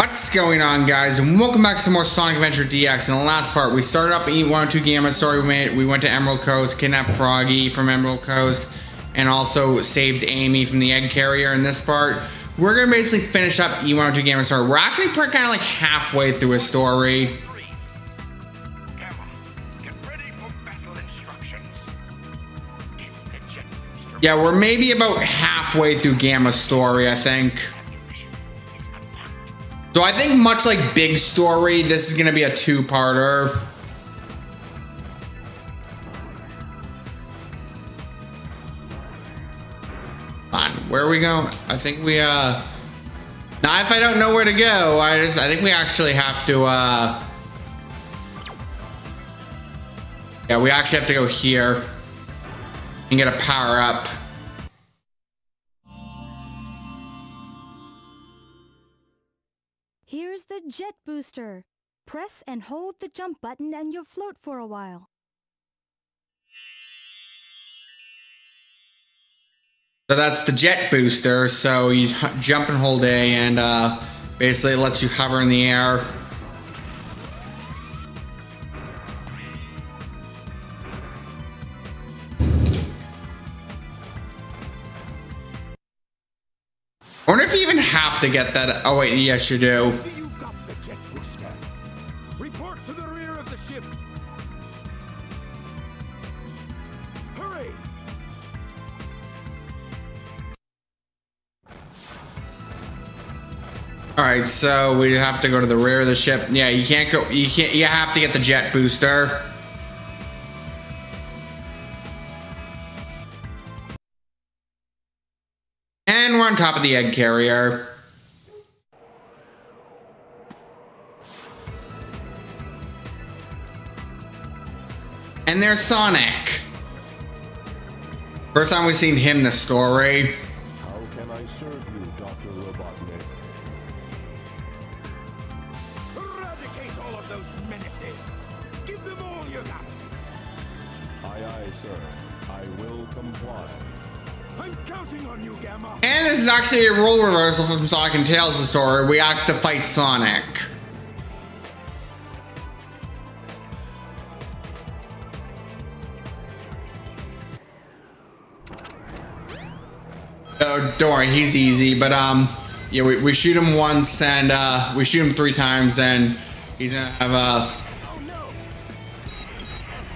What's going on, guys, and welcome back to some more Sonic Adventure DX. In the last part, we started up E102 Gamma story. We went to Emerald Coast, kidnapped Froggy from Emerald Coast, and also saved Amy from the egg carrier. In this part, we're going to basically finish up E102 Gamma story. We're actually kind of like halfway through a story. Yeah, we're maybe about halfway through Gamma story, I think. So I think much like Big Story, this is going to be a two-parter. Come on, where are we going? I think we, now if I don't know where to go, I think we actually have to, yeah, we actually have to go here and get a power-up. Here's the jet booster. Press and hold the jump button and you'll float for a while. So that's the jet booster. So you jump and hold A, and basically it lets you hover in the air. I wonder if you even have to get that. Oh wait, yes you do. You got the jet booster. Report to the rear of the ship. Hurry. All right, so we have to go to the rear of the ship. Yeah, you can't go. You can't. You have to get the jet booster. We're on top of the egg carrier. And there's Sonic. First time we've seen him this story. How can I serve you, Dr. Robotnik? Eradicate all of those menaces. Give them all you got. Aye, aye, sir. I will comply. I'm counting on you, Gamma. And this is actually a role reversal from Sonic and Tails' Story. We have to fight Sonic. Oh, don't worry, he's easy. But yeah, we shoot him once, and we shoot him 3 times, and he's gonna have a. Oh no!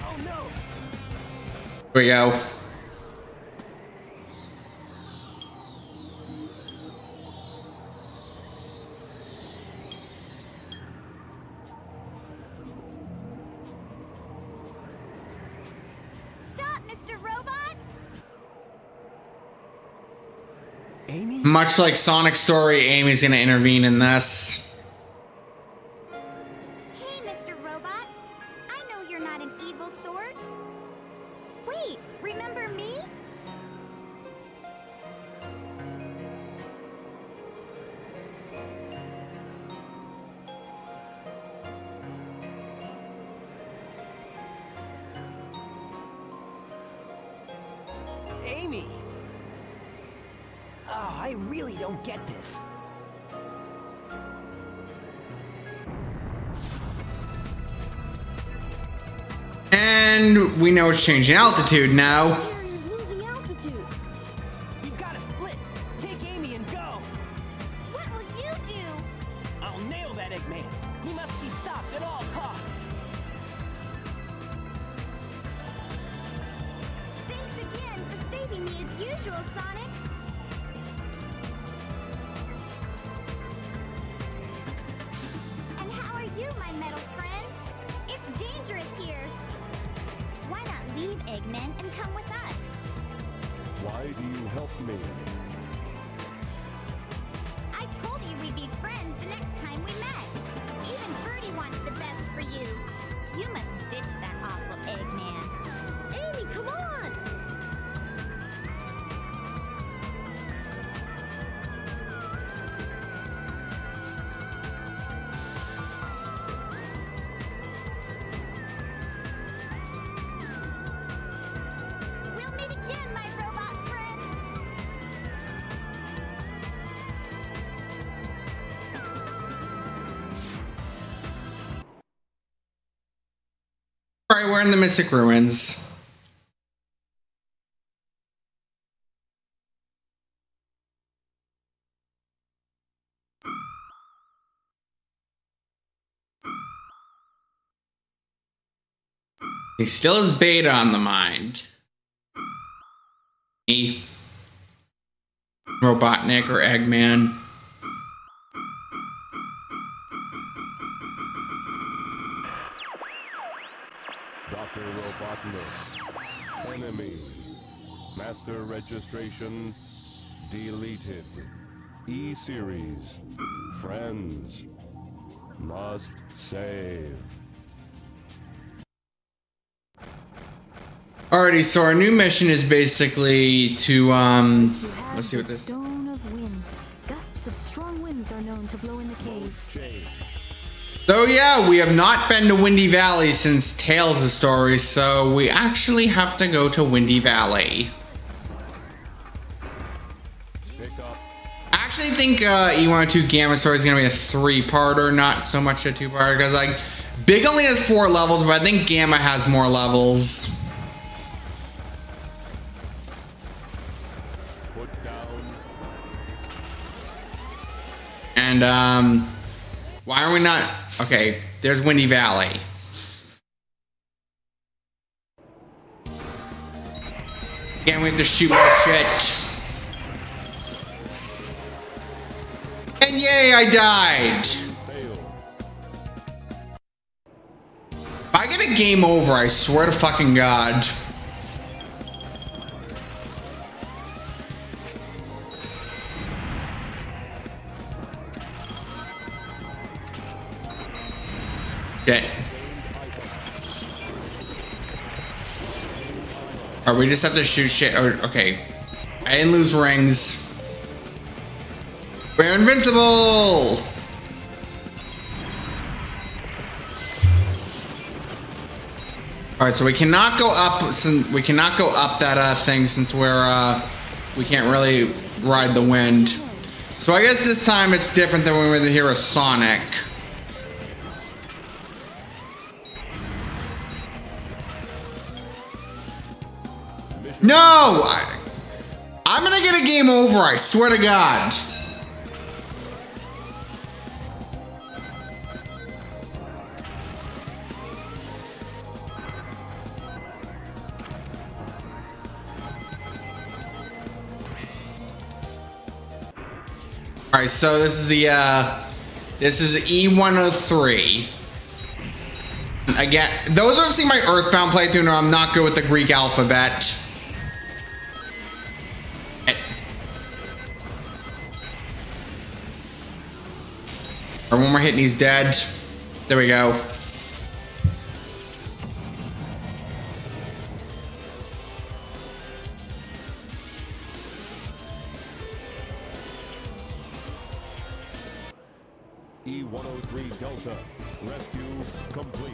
Oh no! Here we go. Much like Sonic's story, Amy's gonna intervene in this. Hey, Mr. Robot. I know you're not an evil sword. Wait, remember me? Amy! Oh, I really don't get this. And we know it's changing altitude now. You're losing altitude. You've got to split. Take Amy and go. What will you do? I'll nail that Eggman. He must be stopped at all costs. Thanks again for saving me as usual, Sonic. You, my metal friend. It's dangerous here. Why not leave, Eggman, and come with us? Why do you help me? I told you we'd be friends the next time we met. Even Birdie wants the best for you. You must ditch that awful Eggman. Amy, come on! Alright, we're in the Mystic Ruins. He still has beta on the mind. Me. Robotnik or Eggman. Dr. Robotnik. Enemy. Master registration deleted. E-Series. Friends. Must save. Alrighty, so our new mission is basically to, let's see what this is. So yeah, we have not been to Windy Valley since Tales of Story, so we actually have to go to Windy Valley. I actually think E102 Gamma Story is going to be a three-parter, not so much a two-parter, because like, Big only has 4 levels, but I think Gamma has more levels. And, why are we not? Okay, there's Windy Valley. Again, we have to shoot more shit. And yay, I died! If I get a game over, I swear to fucking God. Shit. Alright, we just have to shoot shit. Okay. I didn't lose rings. We're invincible! Alright, so we cannot go up that thing since we're we can't really ride the wind. So I guess this time it's different than when we were here with Sonic. No! I'm gonna get a game over, I swear to God. Alright, so this is the, this is E-103. Again, those who have seen my Earthbound playthrough know I'm not good with the Greek alphabet. One more hit and he's dead. There we go. E-103 Delta. Rescue complete.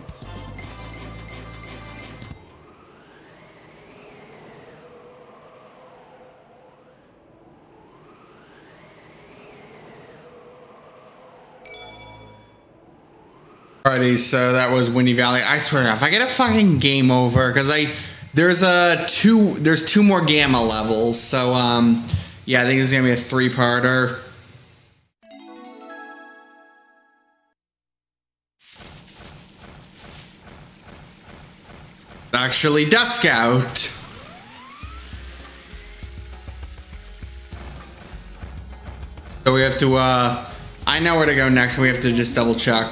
Alrighty, so that was Windy Valley. I swear enough, I get a fucking game over because there's two more Gamma levels. So yeah, I think it's gonna be a three-parter. Actually, Dusk Out. So we have to. I know where to go next. We have to just double check.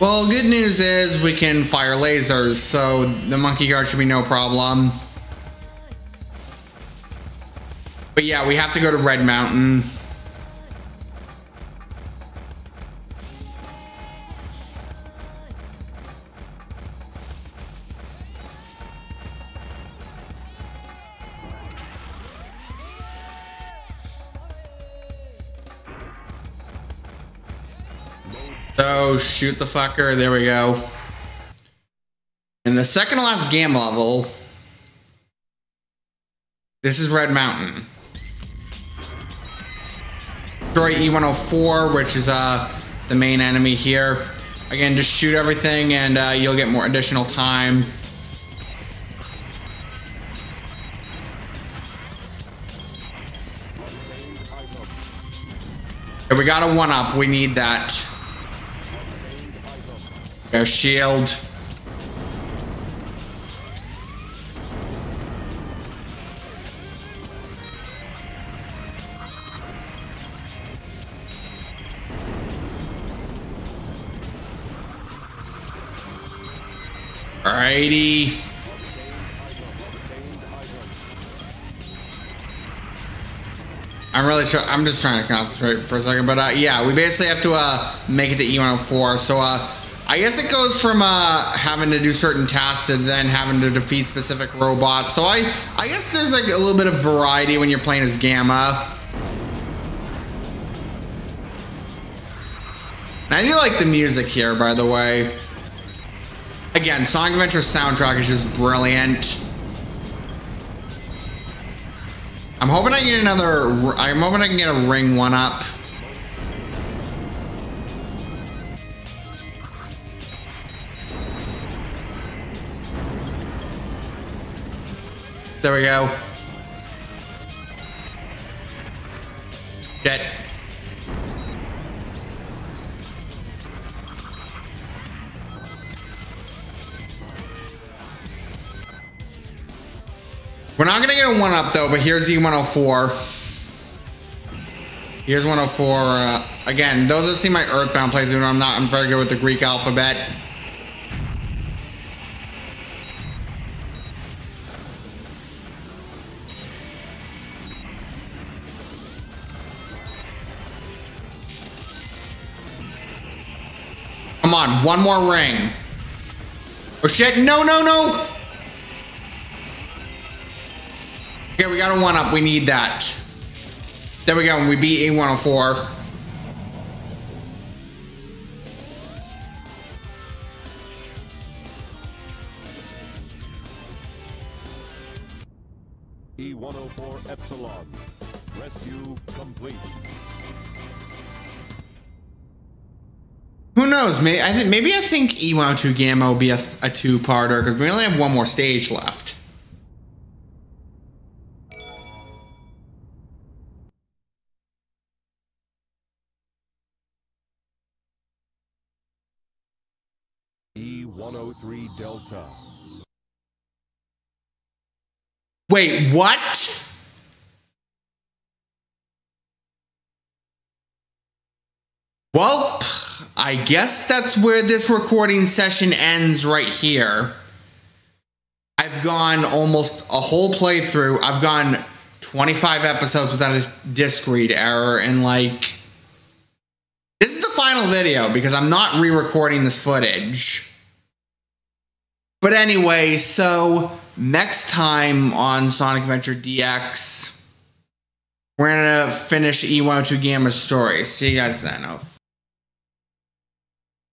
Well, good news is we can fire lasers, so the monkey guard should be no problem. But yeah, we have to go to Red Mountain. So, shoot the fucker. There we go. And the second to last Gamma level. This is Red Mountain. Destroy E-104, which is the main enemy here. Again, just shoot everything and you'll get more additional time. Okay, we got a 1-up. We need that. Go shield. Alrighty. I'm just trying to concentrate for a second, but yeah, we basically have to make it to E104. So I guess it goes from having to do certain tasks to then having to defeat specific robots. So I guess there's like a little bit of variety when you're playing as Gamma. And I do like the music here, by the way. Again, Sonic Adventure soundtrack is just brilliant. I'm hoping I can get a ring 1-up. There we go. Shit. We're not gonna get a 1-up though, but here's E104. Here's 104. Again, those who've seen my Earthbound playthrough, I'm very good with the Greek alphabet. Come on, one more ring. Oh shit, no, no, no! Okay, we got a 1-up. We need that. There we go. We beat E104. E104 Epsilon. Rescue complete. Who knows? I think E102 Gamma will be a two-parter because we only have one more stage left. E-103 Delta. Wait, what? Well, I guess that's where this recording session ends right here. I've gone almost a whole playthrough. I've gone 25 episodes without a disc read error and like... This is the final video because I'm not re-recording this footage. But anyway, so next time on Sonic Adventure DX, we're going to finish E102 Gamma's story. See you guys then.